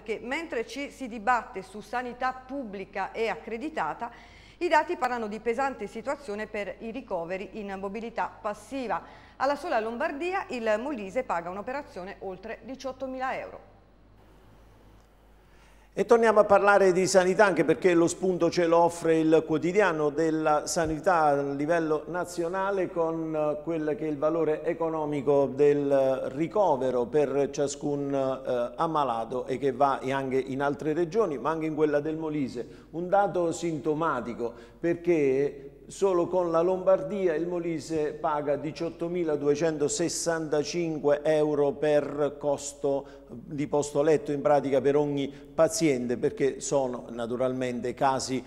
perché mentre ci si dibatte su sanità pubblica e accreditata, i dati parlano di pesante situazione per i ricoveri in mobilità passiva. Alla sola Lombardia il Molise paga un'operazione oltre 18.000 euro. E torniamo a parlare di sanità, anche perché lo spunto ce lo offre il quotidiano della sanità a livello nazionale, con quel che è il valore economico del ricovero per ciascun ammalato, e che va anche in altre regioni ma anche in quella del Molise. Un dato sintomatico, perché solo con la Lombardia il Molise paga 18.265 euro per costo di posto letto, in pratica per ogni paziente, perché sono naturalmente casi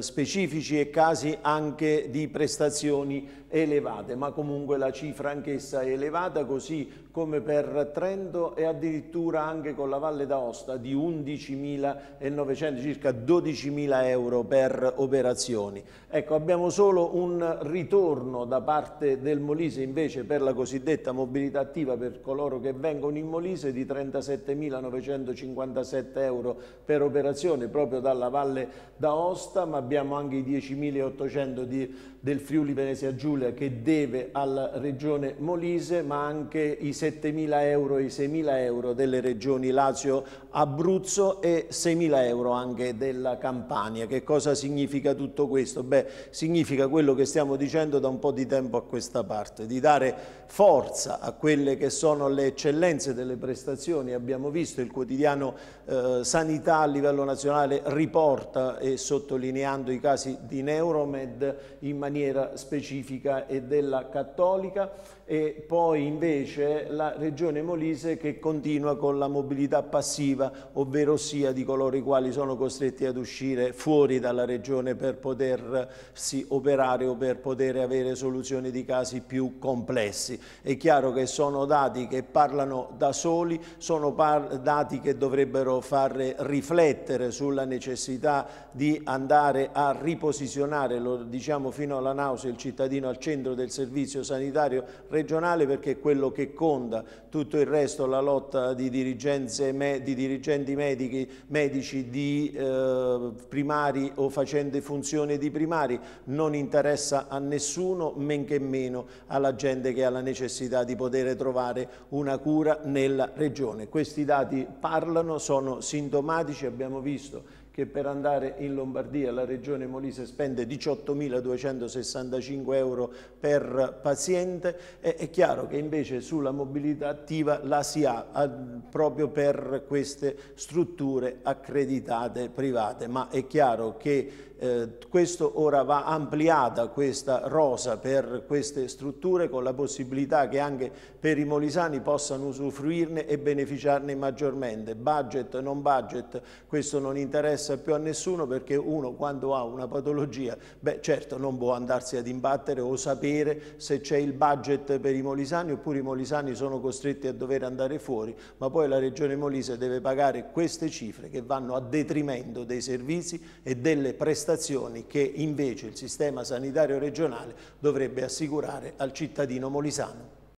specifici e casi anche di prestazioni elevate, ma comunque la cifra anch'essa è elevata, così come per Trento e addirittura anche con la Valle d'Aosta di 11.900, circa 12.000 euro per operazioni. Ecco, abbiamo solo un ritorno da parte del Molise invece per la cosiddetta mobilità attiva, per coloro che vengono in Molise, di 37.957 euro per operazione proprio dalla Valle d'Aosta, ma abbiamo anche i 10.800 del Friuli Venezia Giulia che deve alla regione Molise, ma anche i 7.000 euro e i 6.000 euro delle regioni Lazio, Abruzzo e 6.000 euro anche della Campania. Che cosa significa tutto questo? Beh, significa quello che stiamo dicendo da un po' di tempo a questa parte, di dare forza a quelle che sono le eccellenze delle prestazioni. Abbiamo visto il quotidiano sanità a livello nazionale riporta, e sottolineando i casi di Neuromed in maniera specifica e della Cattolica, e poi invece la regione Molise che continua con la mobilità passiva, ovvero sia di coloro i quali sono costretti ad uscire fuori dalla regione per potersi operare o per poter avere soluzioni di casi più complessi. È chiaro che sono dati che parlano da soli, sono dati che dovrebbero far riflettere sulla necessità di andare a riposizionare, lo diciamo fino alla nausea, il cittadino al centro del servizio sanitario regionale, perché è quello che conta. Tutto il resto, la lotta di dirigenti medici, di primari o facente funzione di primari, non interessa a nessuno, men che meno alla gente che ha la necessità di poter trovare una cura nella regione. Questi dati parlano, sono sintomatici. Abbiamo visto che per andare in Lombardia la regione Molise spende 18.265 euro per paziente, è chiaro che invece sulla mobilità attiva la si ha proprio per queste strutture accreditate private, ma è chiaro che questo ora va ampliata questa rosa per queste strutture, con la possibilità che anche per i molisani possano usufruirne e beneficiarne maggiormente. Budget, non budget, questo non interessa più a nessuno, perché uno quando ha una patologia, beh, certo non può andarsi ad imbattere o sapere se c'è il budget per i molisani, oppure i molisani sono costretti a dover andare fuori, ma poi la regione Molise deve pagare queste cifre che vanno a detrimento dei servizi e delle prestazioni che invece il sistema sanitario regionale dovrebbe assicurare al cittadino molisano.